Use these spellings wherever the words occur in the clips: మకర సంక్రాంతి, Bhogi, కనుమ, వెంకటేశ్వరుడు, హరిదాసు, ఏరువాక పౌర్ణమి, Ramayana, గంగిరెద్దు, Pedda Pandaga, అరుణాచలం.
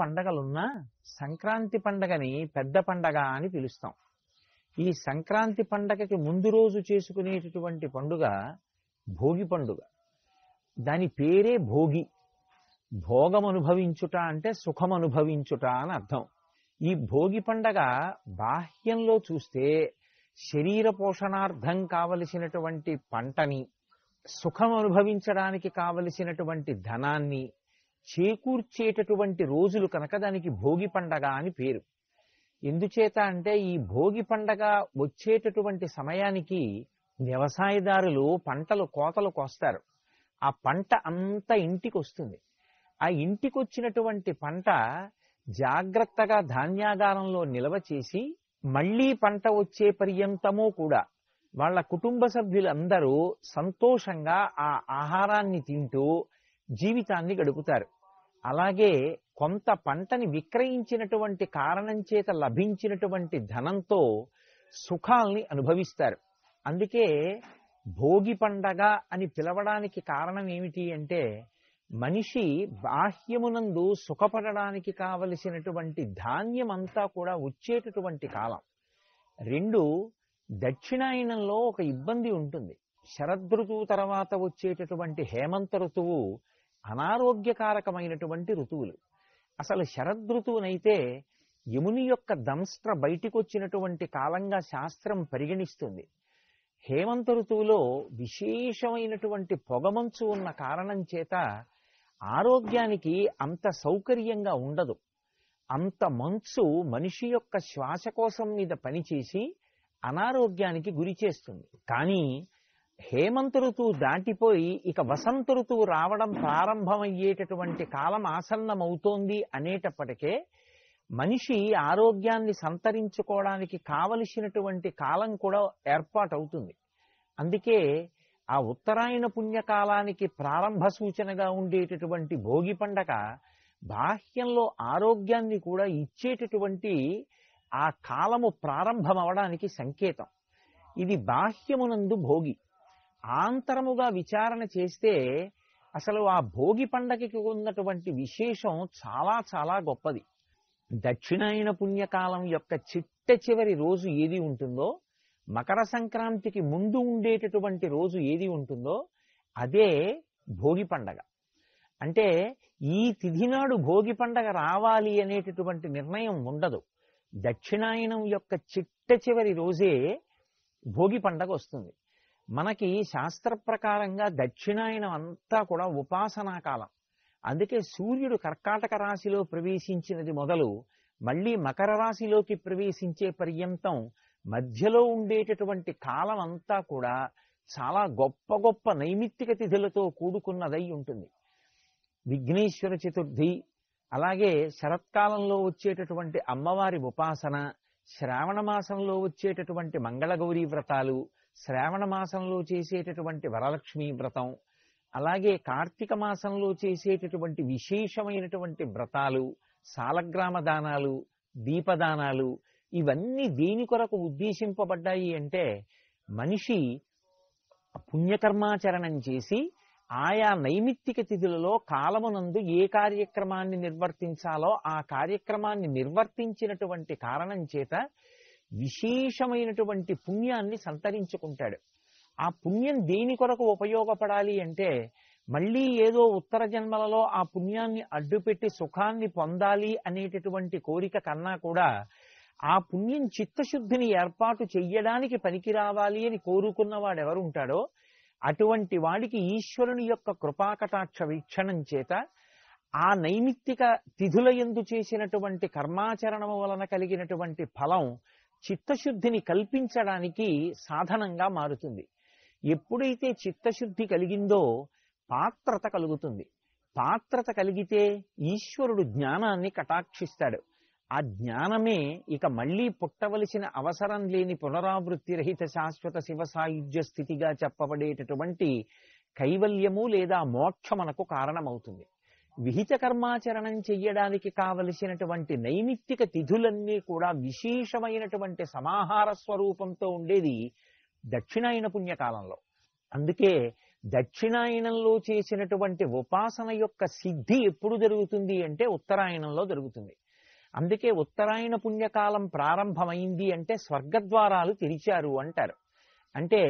పండగలున్నా సంక్రాంతి పండగని పెద్ద పండగ అని పిలుస్తాం. ఈ సంక్రాంతి పండగకి ముందు రోజు చేసుకునేటటువంటి పండుగ భోగి పండుగ. దాని పేరే భోగి. భోగం అనుభవించుట అంటే సుఖం అనుభవించుట అని అర్థం. ఈ భోగి పండగ బాహ్యంలో చూస్తే శరీర పోషణార్థం కావలసినటువంటి పంటని, సుఖం అనుభవించడానికి కావలసినటువంటి ధనాన్ని చేకూర్చేటటువంటి రోజులు కనుక దానికి భోగి పండగ అని పేరు. ఎందుచేత అంటే ఈ భోగి పండగ వచ్చేటటువంటి సమయానికి వ్యవసాయదారులు పంటలు కోతలు కోస్తారు. ఆ పంట అంతా ఇంటికి వస్తుంది. ఆ ఇంటికి వచ్చినటువంటి పంట జాగ్రత్తగా ధాన్యాగారంలో నిల్వ చేసి మళ్లీ పంట వచ్చే పర్యంతమూ కూడా వాళ్ళ కుటుంబ సభ్యులందరూ సంతోషంగా ఆ ఆహారాన్ని తింటూ జీవితాన్ని గడుపుతారు. అలాగే కొంత పంటని విక్రయించినటువంటి కారణం చేత లభించినటువంటి ధనంతో సుఖాల్ని అనుభవిస్తారు. అందుకే భోగి పండగ అని పిలవడానికి కారణం ఏమిటి అంటే, మనిషి బాహ్యమునందు సుఖపడడానికి కావలసినటువంటి ధాన్యం అంతా కూడా వచ్చేటటువంటి కాలం. రెండు, దక్షిణాయనంలో ఒక ఇబ్బంది ఉంటుంది. శరదృతువు తర్వాత వచ్చేటటువంటి హేమంత ఋతువు అనారోగ్యకారకమైనటువంటి ఋతువులు. అసలు శరదృతువునైతే యముని యొక్క దంస్త్ర బయటికి వచ్చినటువంటి కాలంగా శాస్త్రం పరిగణిస్తుంది. హేమంత ఋతువులో విశేషమైనటువంటి పొగమంచు ఉన్న కారణం చేత ఆరోగ్యానికి అంత సౌకర్యంగా ఉండదు. అంత మంచు మనిషి యొక్క శ్వాసకోశం మీద పనిచేసి అనారోగ్యానికి గురి చేస్తుంది. కానీ హేమంత ఋతువు దాటిపోయి ఇక వసంత ఋతువు రావడం ప్రారంభమయ్యేటటువంటి కాలం ఆసన్నమవుతోంది అనేటప్పటికే మనిషి ఆరోగ్యాన్ని సంతరించుకోవడానికి కావలసినటువంటి కాలం కూడా ఏర్పాటవుతుంది. అందుకే ఆ ఉత్తరాయణ పుణ్యకాలానికి ప్రారంభ సూచనగా ఉండేటటువంటి భోగి పండగ బాహ్యంలో ఆరోగ్యాన్ని కూడా ఇచ్చేటటువంటి ఆ కాలము ప్రారంభమవడానికి సంకేతం. ఇది బాహ్యమునందు భోగి. ఆంతరముగా విచారణ చేస్తే అసలు ఆ భోగి పండగకి ఉన్నటువంటి విశేషం చాలా చాలా గొప్పది. దక్షిణాయన పుణ్యకాలం యొక్క చిట్ట చివరి రోజు ఏది ఉంటుందో, మకర సంక్రాంతికి ముందు ఉండేటటువంటి రోజు ఏది ఉంటుందో అదే భోగి పండగ. అంటే ఈ తిథి నాడు భోగి పండగ రావాలి అనేటటువంటి నిర్ణయం ఉండదు. దక్షిణాయనం యొక్క చిట్ట చివరి రోజే భోగి పండగ వస్తుంది. మనకి శాస్త్ర ప్రకారంగా దక్షిణాయనం అంతా కూడా ఉపాసనా కాలం. అందుకే సూర్యుడు కర్కాటక రాశిలో ప్రవేశించినది మొదలు మళ్ళీ మకర రాశిలోకి ప్రవేశించే పర్యంతం మధ్యలో ఉండేటటువంటి కాలం అంతా కూడా చాలా గొప్ప గొప్ప నైమిత్తిక తిథులతో కూడుకున్నదై ఉంటుంది. విఘ్నేశ్వర చతుర్థి, అలాగే శరత్కాలంలో వచ్చేటటువంటి అమ్మవారి ఉపాసన, శ్రావణ మాసంలో వచ్చేటటువంటి మంగళగౌరీ వ్రతాలు, శ్రావణ మాసంలో చేసేటటువంటి వరలక్ష్మీ వ్రతం, అలాగే కార్తీక మాసంలో చేసేటటువంటి విశేషమైనటువంటి వ్రతాలు, సాలగ్రామ దానాలు, దీపదానాలు, ఇవన్నీ దేని కొరకు ఉద్దేశింపబడ్డాయి అంటే మనిషి పుణ్యకర్మాచరణం చేసి ఆయా నైమిత్తిక తిథులలో కాలమునందు ఏ కార్యక్రమాన్ని నిర్వర్తించాలో ఆ కార్యక్రమాన్ని నిర్వర్తించినటువంటి కారణం చేత విశేషమైనటువంటి పుణ్యాన్ని సంతరించుకుంటాడు. ఆ పుణ్యం దేని కొరకు ఉపయోగపడాలి అంటే మళ్ళీ ఏదో ఉత్తర జన్మలలో ఆ పుణ్యాన్ని అడ్డుపెట్టి సుఖాన్ని పొందాలి అనేటటువంటి కోరిక కన్నా కూడా ఆ పుణ్యం చిత్తశుద్ధిని ఏర్పాటు చెయ్యడానికి పనికి రావాలి అని కోరుకున్నవాడెవరు ఉంటాడో అటువంటి వాడికి ఈశ్వరుని యొక్క కృపాకటాక్ష వీక్షణం చేత ఆ నైమిత్తిక తిథులయందు చేసినటువంటి కర్మాచరణము వలన కలిగినటువంటి ఫలం చిత్తశుద్ధిని కల్పించడానికి సాధనంగా మారుతుంది. ఎప్పుడైతే చిత్తశుద్ధి కలిగిందో పాత్రత కలుగుతుంది. పాత్రత కలిగితే ఈశ్వరుడు జ్ఞానాన్ని కటాక్షిస్తాడు. ఆ జ్ఞానమే ఇక మళ్లీ పుట్టవలసిన అవసరం లేని పునరావృత్తి రహిత శాశ్వత శివ సాయుధ్య స్థితిగా చెప్పబడేటటువంటి కైవల్యము లేదా మోక్షమునకు కారణమవుతుంది. విహిత కర్మాచరణం చెయ్యడానికి కావలసినటువంటి నైమిత్తిక తిథులన్నీ కూడా విశేషమైనటువంటి సమాహార స్వరూపంతో ఉండేది దక్షిణాయన పుణ్యకాలంలో. అందుకే దక్షిణాయనంలో చేసినటువంటి ఉపాసన యొక్క సిద్ధి ఎప్పుడు జరుగుతుంది అంటే ఉత్తరాయణంలో జరుగుతుంది. అందుకే ఉత్తరాయణ పుణ్యకాలం ప్రారంభమైంది అంటే స్వర్గద్వారాలు తెరిచారు అంటారు. అంటే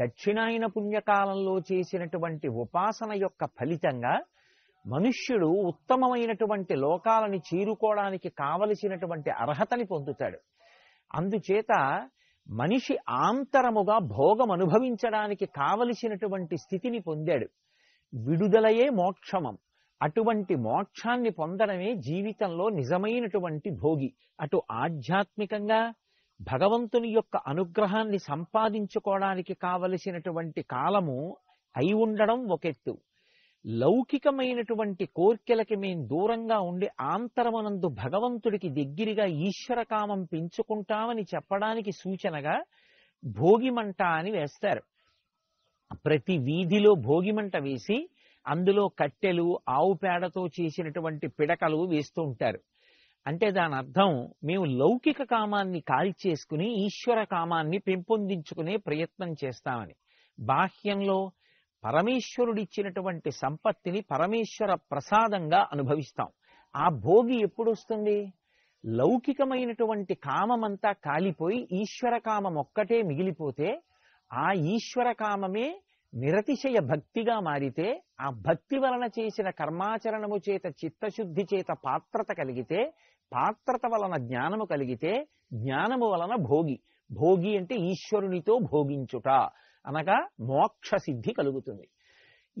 దక్షిణాయన పుణ్యకాలంలో చేసినటువంటి ఉపాసన యొక్క ఫలితంగా మనుష్యుడు ఉత్తమమైనటువంటి లోకాలను చేరుకోవడానికి కావలసినటువంటి అర్హతని పొందుతాడు. అందుచేత మనిషి ఆంతరముగా భోగం అనుభవించడానికి కావలసినటువంటి స్థితిని పొందాడు. విడుదలయే మోక్షమం. అటువంటి మోక్షాన్ని పొందడమే జీవితంలో నిజమైనటువంటి భోగి. అటు ఆధ్యాత్మికంగా భగవంతుని యొక్క అనుగ్రహాన్ని సంపాదించుకోవడానికి కావలసినటువంటి కాలము అయి ఉండడం ఒకెత్తు, లౌకికమైనటువంటి కోర్కెలకి మేము దూరంగా ఉండి ఆంతరమనందు భగవంతుడికి దగ్గరగా ఈశ్వరకామం పెంచుకుంటామని చెప్పడానికి సూచనగా భోగిమంట అని వేస్తారు. ప్రతి వీధిలో భోగిమంట వేసి అందులో కట్టెలు, ఆవు పేడతో చేసినటువంటి పిడకలు వేస్తూ ఉంటారు. అంటే దాని అర్థం మేము లౌకిక కామాన్ని కాల్చేసుకుని ఈశ్వర కామాన్ని పెంపొందించుకునే ప్రయత్నం చేస్తామని. బాహ్యంలో పరమేశ్వరుడిచ్చినటువంటి సంపత్తిని పరమేశ్వర ప్రసాదంగా అనుభవిస్తాం. ఆ భోగి ఎప్పుడు వస్తుంది? లౌకికమైనటువంటి కామమంతా కాలిపోయి ఈశ్వరకామం ఒక్కటే మిగిలిపోతే, ఆ ఈశ్వరకామమే నిరతిశయ భక్తిగా మారితే, ఆ భక్తి వలన చేసిన కర్మాచరణము చేత చిత్తశుద్ధి చేత పాత్రత కలిగితే, పాత్రత వలన జ్ఞానము కలిగితే, జ్ఞానము వలన భోగి. భోగి అంటే ఈశ్వరునితో భోగించుట అనగా మోక్ష సిద్ధి కలుగుతుంది.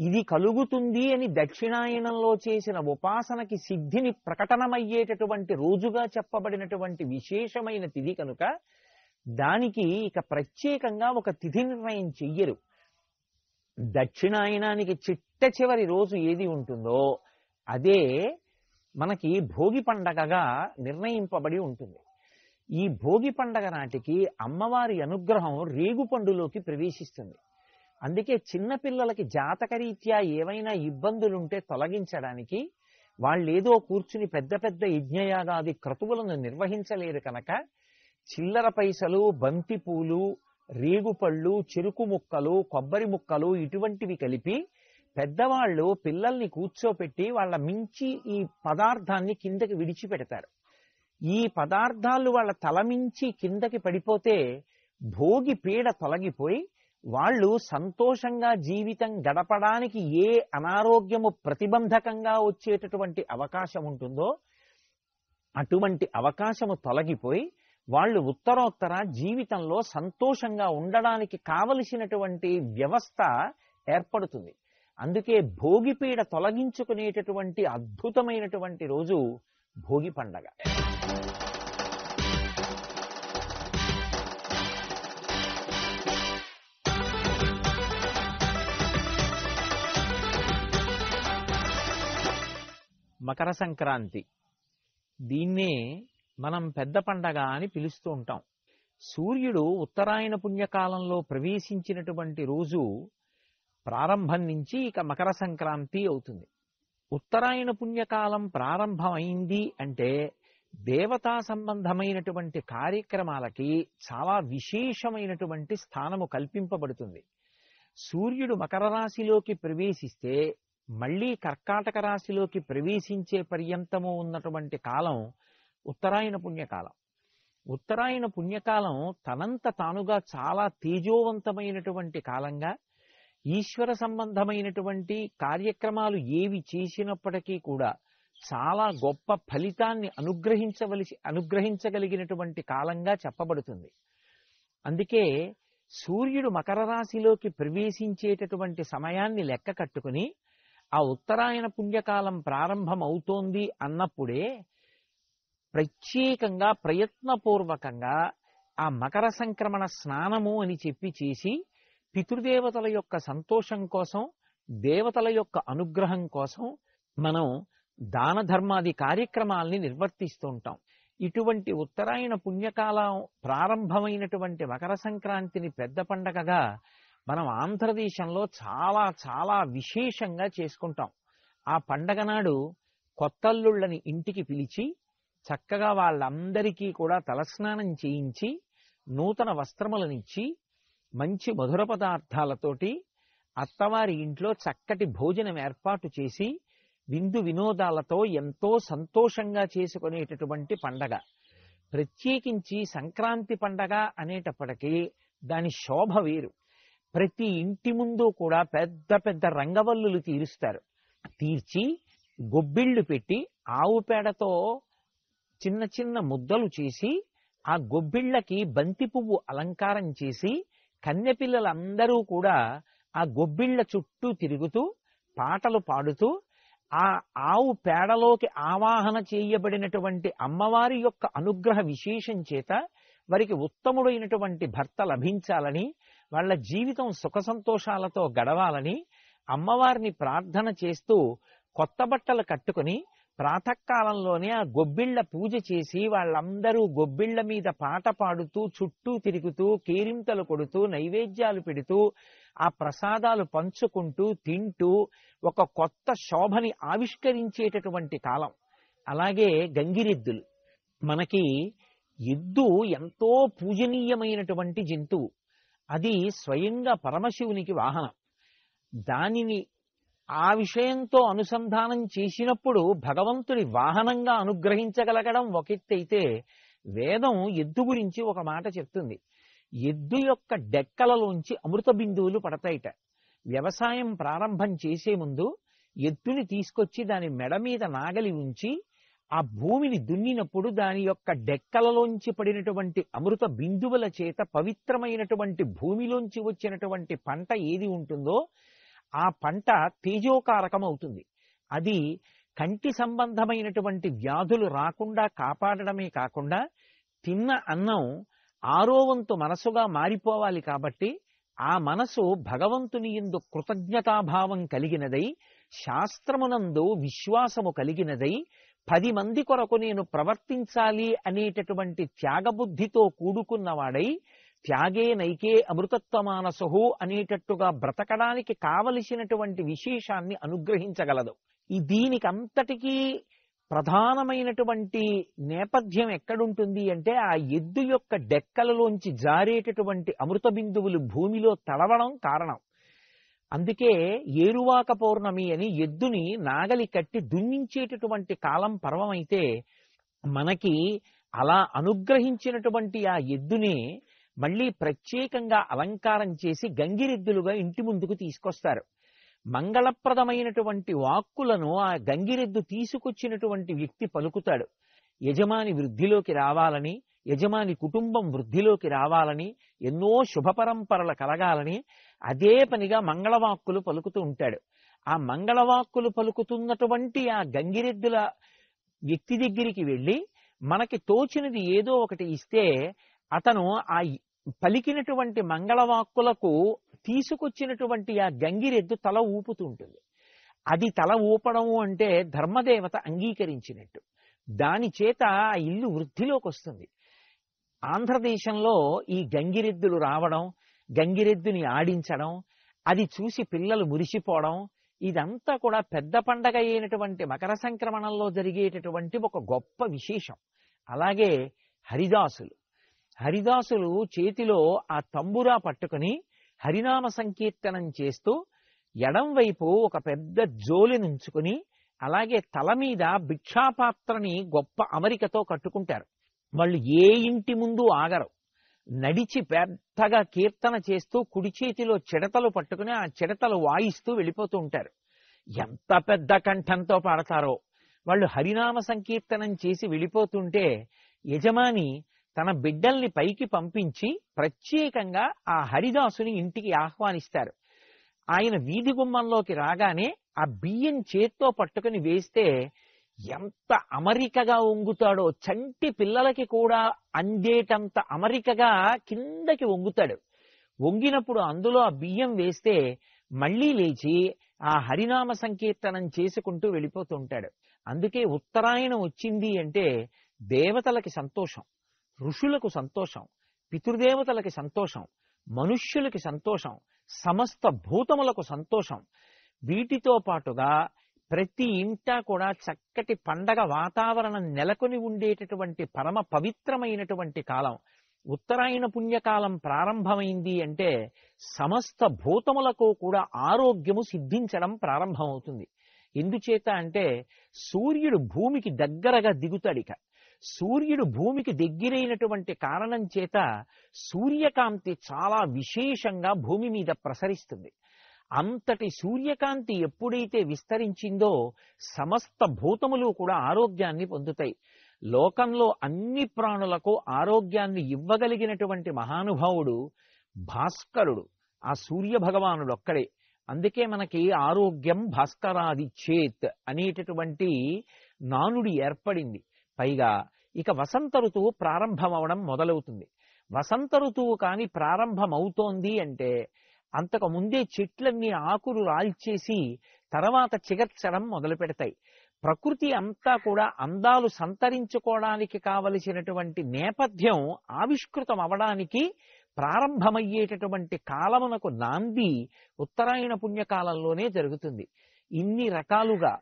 ఇది కలుగుతుంది అని దక్షిణాయనంలో చేసిన ఉపాసనకి సిద్ధిని ప్రకటనమయ్యేటటువంటి రోజుగా చెప్పబడినటువంటి విశేషమైన తిథి కనుక దానికి ఇక ప్రత్యేకంగా ఒక తిథి నిర్ణయం చెయ్యరు. దక్షిణాయనానికి చిట్ట చివరి రోజు ఏది ఉంటుందో అదే మనకి భోగి పండగగా నిర్ణయింపబడి ఉంటుంది. ఈ భోగి పండగ నాటికి అమ్మవారి అనుగ్రహం రేగు పండులోకి ప్రవేశిస్తుంది. అందుకే చిన్నపిల్లలకి జాతకరీత్యా ఏవైనా ఇబ్బందులుంటే తొలగించడానికి వాళ్ళేదో కూర్చుని పెద్ద పెద్ద యజ్ఞయాగాది క్రతువులను నిర్వహించలేరు కనుక చిల్లర పైసలు, బంతిపూలు, రేగుపళ్ళు, చెరుకు ముక్కలు, కొబ్బరి ముక్కలు ఇటువంటివి కలిపి పెద్దవాళ్ళు పిల్లల్ని కూర్చోపెట్టి వాళ్ళ మించి ఈ పదార్థాన్ని కిందకి విడిచిపెడతారు. ఈ పదార్థాలు వాళ్ళ తలమించి కిందకి పడిపోతే భోగి పీడ తొలగిపోయి వాళ్ళు సంతోషంగా జీవితం గడపడానికి ఏ అనారోగ్యము ప్రతిబంధకంగా వచ్చేటటువంటి అవకాశం ఉంటుందో అటువంటి అవకాశము తొలగిపోయి వాళ్ళు ఉత్తరోత్తర జీవితంలో సంతోషంగా ఉండడానికి కావలసినటువంటి వ్యవస్థ ఏర్పడుతుంది. అందుకే భోగి పీడ తొలగించుకునేటటువంటి అద్భుతమైనటువంటి రోజు భోగి పండగ. మకర సంక్రాంతి, దీన్నే మనం పెద్ద పండగ అని పిలుస్తూ ఉంటాం. సూర్యుడు ఉత్తరాయణ పుణ్యకాలంలో ప్రవేశించినటువంటి రోజు ప్రారంభం నుంచి ఇక మకర సంక్రాంతి అవుతుంది. ఉత్తరాయణ పుణ్యకాలం ప్రారంభమైంది అంటే దేవతా సంబంధమైనటువంటి కార్యక్రమాలకి చాలా విశేషమైనటువంటి స్థానము కల్పింపబడుతుంది. సూర్యుడు మకర రాశిలోకి ప్రవేశిస్తే మళ్ళీ కర్కాటక రాశిలోకి ప్రవేశించే పర్యంతము ఉన్నటువంటి కాలం ఉత్తరాయణ పుణ్యకాలం. ఉత్తరాయణ పుణ్యకాలం తనంత తానుగా చాలా తేజోవంతమైనటువంటి కాలంగా, ఈశ్వర సంబంధమైనటువంటి కార్యక్రమాలు ఏవి చేసినప్పటికీ కూడా చాలా గొప్ప ఫలితాన్ని అనుగ్రహించగలిగినటువంటి కాలంగా చెప్పబడుతుంది. అందుకే సూర్యుడు మకర రాశిలోకి ప్రవేశించేటటువంటి సమయాన్ని లెక్క కట్టుకుని ఆ ఉత్తరాయణ పుణ్యకాలం ప్రారంభం అవుతోంది అన్నప్పుడే ప్రత్యేకంగా ప్రయత్నపూర్వకంగా ఆ మకర సంక్రమణ స్నానము అని చెప్పి చేసి పితృదేవతల యొక్క సంతోషం కోసం, దేవతల యొక్క అనుగ్రహం కోసం మనం దాన ధర్మాది కార్యక్రమాల్ని నిర్వర్తిస్తూ ఉంటాం. ఇటువంటి ఉత్తరాయణ పుణ్యకాలం ప్రారంభమైనటువంటి మకర సంక్రాంతిని పెద్ద పండగగా మనం ఆంధ్రదేశంలో చాలా చాలా విశేషంగా చేసుకుంటాం. ఆ పండగ నాడు కొత్తల్లుళ్ళని ఇంటికి పిలిచి చక్కగా వాళ్ళందరికీ కూడా తలస్నానం చేయించి, నూతన వస్త్రములనిచ్చి, మంచి మధుర పదార్థాలతోటి అత్తవారి ఇంట్లో చక్కటి భోజనం ఏర్పాటు చేసి విందు వినోదాలతో ఎంతో సంతోషంగా చేసుకునేటటువంటి పండగ. ప్రత్యేకించి సంక్రాంతి పండగ అనేటప్పటికీ దాని శోభ వేరు. ప్రతి ఇంటి ముందు కూడా పెద్ద పెద్ద రంగవల్లులు తీరుస్తారు. తీర్చి గొబ్బిళ్ళు పెట్టి ఆవు పేడతో చిన్న చిన్న ముద్దలు చేసి ఆ గొబ్బిళ్ళకి బంతి పువ్వు అలంకారం చేసి కన్యపిల్లలందరూ కూడా ఆ గొబ్బిళ్ళ చుట్టూ తిరుగుతూ పాటలు పాడుతూ ఆ ఆవు పేడలోకి ఆవాహన చేయబడినటువంటి అమ్మవారి యొక్క అనుగ్రహ విశేషం చేత వారికి ఉత్తముడైనటువంటి భర్త లభించాలని, వాళ్ళ జీవితం సుఖ సంతోషాలతో గడవాలని అమ్మవారిని ప్రార్థన చేస్తూ కొత్త బట్టలు కట్టుకుని ప్రాతకాలంలోనే ఆ గొబ్బిళ్ళ పూజ చేసి వాళ్ళందరూ గొబ్బిళ్ళ మీద పాట పాడుతూ చుట్టూ తిరుగుతూ కేరింతలు కొడుతూ నైవేద్యాలు పెడుతూ ఆ ప్రసాదాలు పంచుకుంటూ తింటూ ఒక కొత్త శోభని ఆవిష్కరించేటటువంటి కాలం. అలాగే గంగిరెద్దులు, మనకి ఎద్దు ఎంతో పూజనీయమైనటువంటి జంతువు. అది స్వయంగా పరమశివునికి వాహనం. దానిని ఆ విషయంతో అనుసంధానం చేసినప్పుడు భగవంతుడి వాహనంగా అనుగ్రహించగలగడం ఒక ఎత్తైతే, వేదం ఎద్దు గురించి ఒక మాట చెప్తుంది. ఎద్దు యొక్క డెక్కలలోంచి అమృత బిందువులు పడతాయిట. వ్యవసాయం ప్రారంభం చేసే ముందు ఎద్దుని తీసుకొచ్చి దాని మెడ మీద నాగలి ఉంచి ఆ భూమిని దున్నినప్పుడు దాని యొక్క డెక్కలలోంచి పడినటువంటి అమృత బిందువుల చేత పవిత్రమైనటువంటి భూమిలోంచి వచ్చినటువంటి పంట ఏది ఉంటుందో ఆ పంట తేజోకారకం అవుతుంది. అది కంటి సంబంధమైనటువంటి వ్యాధులు రాకుండా కాపాడడమే కాకుండా తిన్న అన్నం ఆరో వంతు మనసుగా మారిపోవాలి. కాబట్టి ఆ మనసు భగవంతుని యందు కృతజ్ఞతాభావం కలిగినదై, శాస్త్రమునందు విశ్వాసము కలిగినదై, 10 మంది కొరకు నేను ప్రవర్తించాలి అనేటటువంటి త్యాగబుద్ధితో కూడుకున్నవాడై, త్యాగే నైకే అమృతత్వ మానసహు అనేటట్టుగా బ్రతకడానికి కావలసినటువంటి విశేషాన్ని అనుగ్రహించగలదు. ఈ దీనికంతటికీ ప్రధానమైనటువంటి నేపథ్యం ఎక్కడుంటుంది అంటే ఆ ఎద్దు యొక్క డెక్కలలోంచి జారేటటువంటి అమృత బిందువులు భూమిలో తడవడం కారణం. అందుకే ఏరువాక పౌర్ణమి అని ఎద్దుని నాగలి కట్టి దున్నించేటటువంటి కాలం పర్వం అయితే, మనకి అలా అనుగ్రహించినటువంటి ఆ ఎద్దుని మళ్ళీ ప్రత్యేకంగా అలంకారం చేసి గంగిరెద్దులుగా ఇంటి ముందుకు తీసుకొస్తారు. మంగళప్రదమైనటువంటి వాక్కులను ఆ గంగిరెద్దు తీసుకొచ్చినటువంటి వ్యక్తి పలుకుతాడు. యజమాని వృద్ధిలోకి రావాలని, యజమాని కుటుంబం వృద్ధిలోకి రావాలని, ఎన్నో శుభపరంపరలు కలగాలని అదే పనిగా మంగళవాక్కులు పలుకుతూ ఉంటాడు. ఆ మంగళవాక్కులు పలుకుతున్నటువంటి ఆ గంగిరెద్దుల వ్యక్తి దగ్గరికి వెళ్ళి మనకి తోచినది ఏదో ఒకటి ఇస్తే అతను ఆ పలికినటువంటి మంగళవాక్కులకు తీసుకొచ్చినటువంటి ఆ గంగిరెద్దు తల ఊపుతూ ఉంటుంది. అది తల ఊపడము అంటే ధర్మదేవత అంగీకరించినట్టు, దాని చేత ఆ ఇల్లు వృద్ధిలోకి వస్తుంది. ఆంధ్రదేశంలో ఈ గంగిరెద్దులు రావడం, గంగిరెద్దుని ఆడించడం, అది చూసి పిల్లలు మురిసిపోవడం, ఇదంతా కూడా పెద్ద పండగ అయినటువంటి మకర సంక్రమణంలో జరిగేటటువంటి ఒక గొప్ప విశేషం. అలాగే హరిదాసులు చేతిలో ఆ తంబురా పట్టుకుని హరినామ సంకీర్తనం చేస్తూ ఎడంవైపు ఒక పెద్ద జోలెనుంచుకుని అలాగే తల మీద భిక్షాపాత్రని గొప్ప అమరికతో కట్టుకుంటారు. వాళ్ళు ఏ ఇంటి ముందు ఆగరు, నడిచి పెద్దగా కీర్తన చేస్తూ కుడి చేతిలో చిడతలు పట్టుకుని ఆ చిడతలు వాయిస్తూ వెళ్ళిపోతూ ఉంటారు. ఎంత పెద్ద కంఠంతో పాడతారో. వాళ్ళు హరినామ సంకీర్తనం చేసి వెళ్ళిపోతుంటే యజమాని తన బిడ్డల్ని పైకి పంపించి ప్రత్యేకంగా ఆ హరిదాసుని ఇంటికి ఆహ్వానిస్తారు. ఆయన వీధి గుమ్మంలోకి రాగానే ఆ బియ్యం చేత్తో పట్టుకుని వేస్తే ఎంత అమరికగా ఒంగుతాడో, చంటి పిల్లలకి కూడా అందేటంత అమరికగా కిందకి ఒంగుతాడు. ఒంగినప్పుడు అందులో ఆ బియ్యం వేస్తే మళ్ళీ లేచి ఆ హరినామ సంకీర్తనం చేసుకుంటూ వెళ్ళిపోతూ ఉంటాడు. అందుకే ఉత్తరాయణం వచ్చింది అంటే దేవతలకి సంతోషం, ఋషులకు సంతోషం, పితృదేవతలకి సంతోషం, మనుష్యులకి సంతోషం, సమస్త భూతములకు సంతోషం. వీటితో పాటుగా ప్రతి ఇంటా కూడా చక్కటి పండగ వాతావరణం నెలకొని ఉండేటటువంటి పరమ పవిత్రమైనటువంటి కాలం. ఉత్తరాయణ పుణ్యకాలం ప్రారంభమైంది అంటే సమస్త భూతములకు కూడా ఆరోగ్యము సిద్ధించడం ప్రారంభమవుతుంది. ఎందుచేత అంటే సూర్యుడు భూమికి దగ్గరగా దిగుతాడిక. సూర్యుడు భూమికి దగ్గరైనటువంటి కారణం చేత సూర్యకాంతి చాలా విశేషంగా భూమి మీద ప్రసరిస్తుంది. అంతటి సూర్యకాంతి ఎప్పుడైతే విస్తరించిందో సమస్త భూతములు కూడా ఆరోగ్యాన్ని పొందుతాయి. లోకంలో అన్ని ప్రాణులకు ఆరోగ్యాన్ని ఇవ్వగలిగినటువంటి మహానుభావుడు భాస్కరుడు, ఆ సూర్య భగవానుడు ఒక్కడే. అందుకే మనకి ఆరోగ్యం భాస్కరాది చేత్ అనేటటువంటి నానుడి ఏర్పడింది. పైగా ఇక వసంత ఋతువు ప్రారంభమవడం మొదలవుతుంది. వసంత ఋతువు కానీ ప్రారంభమవుతోంది అంటే అంతకు ముందే చెట్లన్నీ ఆకులు రాల్చేసి తర్వాత చిగర్చడం మొదలు పెడతాయి. ప్రకృతి అంతా కూడా అందాలు సంతరించుకోవడానికి కావలసినటువంటి నేపథ్యం ఆవిష్కృతం అవడానికి ప్రారంభమయ్యేటటువంటి కాలమునకు నాంది ఉత్తరాయణ పుణ్యకాలంలోనే జరుగుతుంది. ఇన్ని రకాలుగా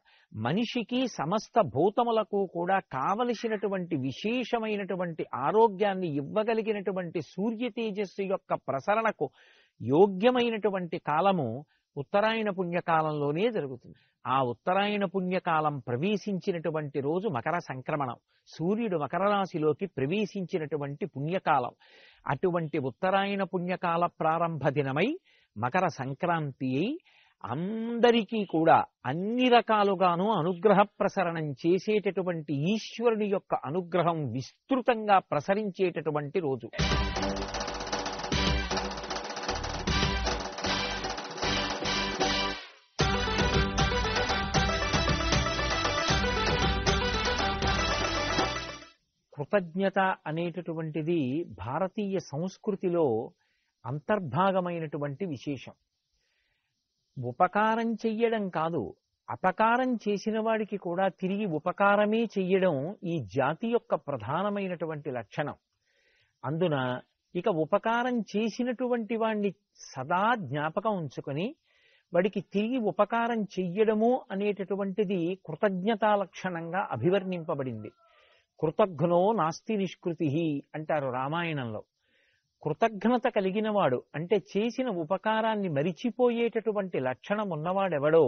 మనిషికి సమస్త భూతములకు కూడా కావలసినటువంటి విశేషమైనటువంటి ఆరోగ్యాన్ని ఇవ్వగలిగినటువంటి సూర్య తేజస్సు యొక్క ప్రసరణకు యోగ్యమైనటువంటి కాలము ఉత్తరాయణ పుణ్యకాలంలోనే జరుగుతుంది. ఆ ఉత్తరాయణ పుణ్యకాలం ప్రవేశించినటువంటి రోజు మకర సంక్రమణం. సూర్యుడు మకర రాశిలోకి ప్రవేశించినటువంటి పుణ్యకాలం. అటువంటి ఉత్తరాయణ పుణ్యకాల ప్రారంభ దినమై మకర సంక్రాంతి అయి అందరికీ కూడా అన్ని రకాలుగాను అనుగ్రహ ప్రసరణం చేసేటటువంటి ఈశ్వరుని యొక్క అనుగ్రహం విస్తృతంగా ప్రసరించేటటువంటి రోజు. కృతజ్ఞత అనేటటువంటిది భారతీయ సంస్కృతిలో అంతర్భాగమైనటువంటి విశేషం. ఉపకారం చెయ్యడం కాదు, అపకారం చేసిన వాడికి కూడా తిరిగి ఉపకారమే చెయ్యడం ఈ జాతి యొక్క ప్రధానమైనటువంటి లక్షణం. అందున ఇక ఉపకారం చేసినటువంటి వాడిని సదా జ్ఞాపకం ఉంచుకొని వాడికి తిరిగి ఉపకారం చెయ్యడము అనేటటువంటిది కృతజ్ఞతా లక్షణంగా అభివర్ణింపబడింది. కృతజ్ఞో నాస్తి నిష్కృతి అంటారు రామాయణంలో. కృతజ్ఞత కలిగినవాడు అంటే చేసిన ఉపకారాన్ని మరిచిపోయేటటువంటి లక్షణం ఉన్నవాడెవడో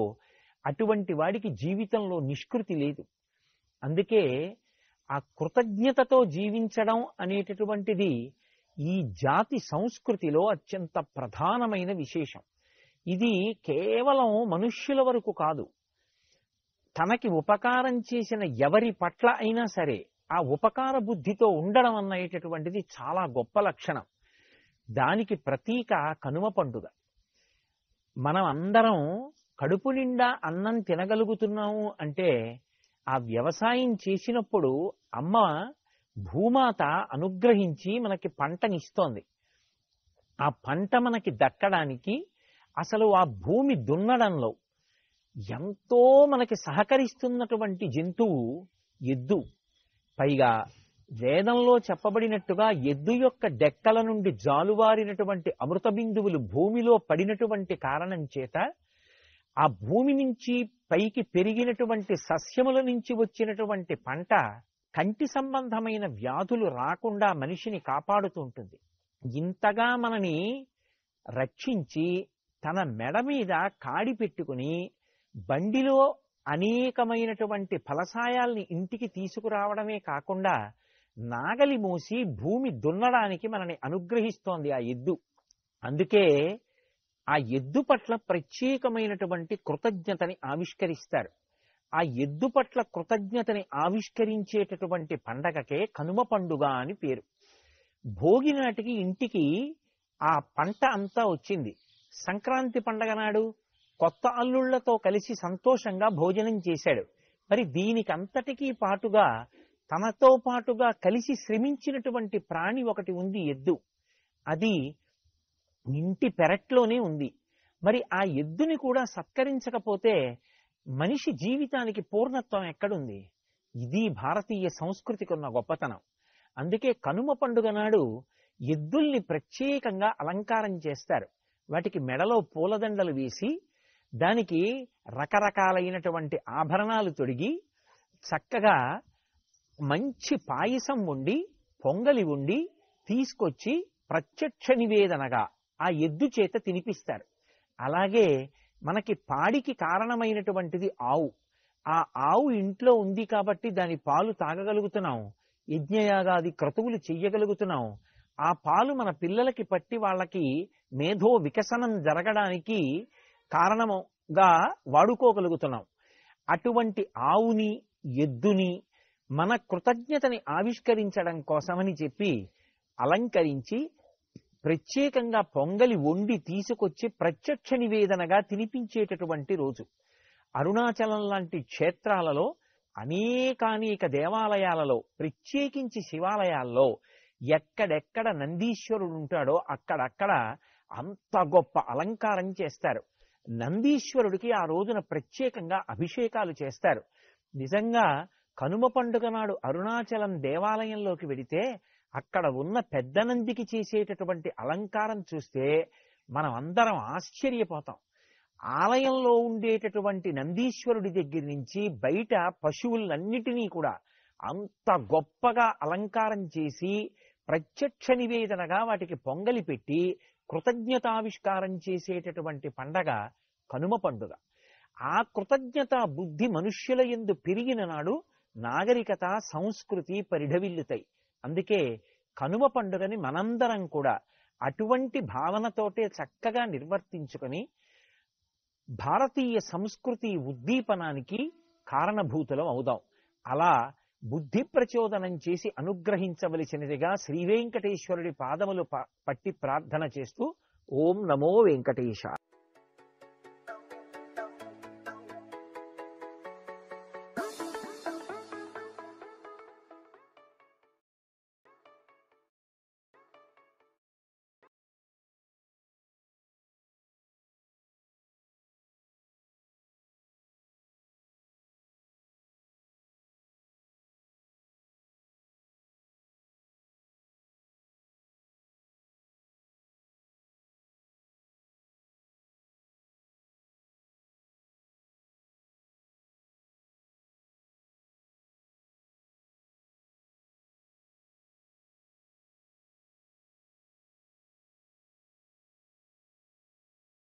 అటువంటి వాడికి జీవితంలో నిష్కృతి లేదు. అందుకే ఆ కృతజ్ఞతతో జీవించడం అనేటటువంటిది ఈ జాతి సంస్కృతిలో అత్యంత ప్రధానమైన విశేషం. ఇది కేవలం మనుష్యుల వరకు కాదు, తనకి ఉపకారం చేసిన ఎవరి పట్ల అయినా సరే ఆ ఉపకార బుద్ధితో ఉండడం అనేటటువంటిది చాలా గొప్ప లక్షణం. దానికి ప్రతీక కనుమ పండుగ. మనం అందరం కడుపు నిండా అన్నం తినగలుగుతున్నాము అంటే ఆ వ్యవసాయం చేసినప్పుడు అమ్మ భూమాత అనుగ్రహించి మనకి పంటనిస్తోంది. ఆ పంట మనకి దక్కడానికి అసలు ఆ భూమి దున్నడంలో ఎంతో మనకి సహకరిస్తున్నటువంటి జంతువు ఎద్దు. పైగా వేదంలో చెప్పబడినట్టుగా ఎద్దు యొక్క డెక్కల నుండి జాలువారినటువంటి అమృత బిందువులు భూమిలో పడినటువంటి కారణం చేత ఆ భూమి నుంచి పైకి పెరిగినటువంటి సస్యముల నుంచి వచ్చినటువంటి పంట కంటి సంబంధమైన వ్యాధులు రాకుండా మనిషిని కాపాడుతూ ఉంటుంది. ఇంతగా మనని రక్షించి తన మెడ మీద కాడి పెట్టుకుని బండిలో అనేకమైనటువంటి ఫలసాయాల్ని ఇంటికి తీసుకురావడమే కాకుండా నాగలి మూసి భూమి దున్నడానికి మనని అనుగ్రహిస్తోంది ఆ ఎద్దు. అందుకే ఆ ఎద్దు పట్ల ప్రత్యేకమైనటువంటి కృతజ్ఞతని ఆవిష్కరిస్తారు. ఆ ఎద్దు పట్ల కృతజ్ఞతని ఆవిష్కరించేటటువంటి పండగకే కనుమ పండుగ అని పేరు. భోగి నాటికి ఇంటికి ఆ పంట అంతా వచ్చింది. సంక్రాంతి పండగ నాడు కొత్త అల్లుళ్లతో కలిసి సంతోషంగా భోజనం చేశాడు. మరి దీనికంతటికీ పాటుగా తనతో పాటుగా కలిసి శ్రమించినటువంటి ప్రాణి ఒకటి ఉంది, ఎద్దు. అది ఇంటి పెరట్లోనే ఉంది. మరి ఆ ఎద్దుని కూడా సత్కరించకపోతే మనిషి జీవితానికి పూర్ణత్వం ఎక్కడుంది? ఇది భారతీయ సంస్కృతికి ఉన్న గొప్పతనం. అందుకే కనుమ పండుగ నాడు ఎద్దుల్ని ప్రత్యేకంగా అలంకారం చేస్తారు. వాటికి మెడలో పూలదండలు వేసి దానికి రకరకాలైనటువంటి ఆభరణాలు తొడిగి చక్కగా మంచి పాయసం ఉండి పొంగలి ఉండి తీసుకొచ్చి ప్రత్యక్ష నివేదనగా ఆ ఎద్దు చేత తినిపిస్తారు. అలాగే మనకి పాడికి కారణమైనటువంటిది ఆవు. ఆ ఆవు ఇంట్లో ఉంది కాబట్టి దాని పాలు తాగగలుగుతున్నాం, యజ్ఞయాగాది క్రతువులు చెయ్యగలుగుతున్నాం. ఆ పాలు మన పిల్లలకి పట్టి వాళ్ళకి మేధో వికసనం జరగడానికి కారణంగా వాడుకోగలుగుతున్నాం. అటువంటి ఆవుని ఎద్దుని మన కృతజ్ఞతని ఆవిష్కరించడం కోసమని చెప్పి అలంకరించి ప్రత్యేకంగా పొంగలి వండి తీసుకొచ్చి ప్రత్యక్ష నివేదనగా తినిపించేటటువంటి రోజు. అరుణాచలం లాంటి క్షేత్రాలలో అనేకానేక దేవాలయాలలో, ప్రత్యేకించి శివాలయాల్లో ఎక్కడెక్కడ నందీశ్వరుడు ఉంటాడో అక్కడక్కడ అంత గొప్ప అలంకారం చేస్తారు. నందీశ్వరుడికి ఆ రోజున ప్రత్యేకంగా అభిషేకాలు చేస్తారు. నిజంగా కనుమ పండుగ నాడు అరుణాచలం దేవాలయంలోకి వెడితే అక్కడ ఉన్న పెద్ద నందికి చేసేటటువంటి అలంకారం చూస్తే మనం అందరం ఆశ్చర్యపోతాం. ఆలయంలో ఉండేటటువంటి నందీశ్వరుడి దగ్గర నుంచి బయట పశువులన్నిటినీ కూడా అంత గొప్పగా అలంకారం చేసి ప్రత్యక్ష నివేదనగా వాటికి పొంగలి పెట్టి కృతజ్ఞతావిష్కారం చేసేటటువంటి పండగ కనుమ పండుగ. ఆ కృతజ్ఞతా బుద్ధి మనుష్యుల యందు పెరిగిన నాడు నాగరికత, సంస్కృతి పరిఢవిల్లుతాయి. అందుకే కనుమ పండుగని మనందరం కూడా అటువంటి భావనతోటే చక్కగా నిర్వర్తించుకొని భారతీయ సంస్కృతి ఉద్దీపనానికి కారణభూతులం అవుదాం. అలా బుద్ధి ప్రచోదనం చేసి అనుగ్రహించవలసినదిగా శ్రీ వెంకటేశ్వరుడి పాదములు పట్టి ప్రార్థన చేస్తూ ఓం నమో వెంకటేశ.